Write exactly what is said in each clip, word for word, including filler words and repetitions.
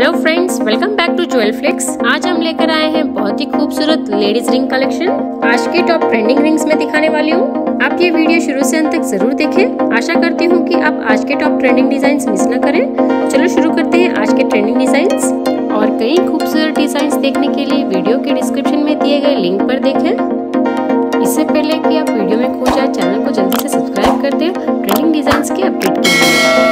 Hello friends, welcome back to jewel flix. आज हम लेकर आए हैं बहुत ही खूबसूरत लेडीज रिंग कलेक्शन। आज के टॉप ट्रेंडिंग रिंग्स में दिखाने वाली हूँ। आप ये वीडियो शुरू से अंत तक जरूर देखें। आशा करती हूँ कि आप आज के टॉप ट्रेंडिंग डिजाइन्स मिस न करें। चलो शुरू करते हैं आज के ट्रेंडिंग डिजाइन्स। और कई खूबसूरत डिजाइन्स देखने के लिए वीडियो के डिस्क्रिप्शन में दिए गए लिंक पर देखें। इससे पहले कि आप वीडियो में खो जाए, चैनल को जल्दी से सब्सक्राइब कर दें ट्रेंडिंग डिजाइन्स के अपडेट के लिए।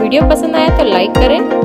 वीडियो पसंद आया तो लाइक करें,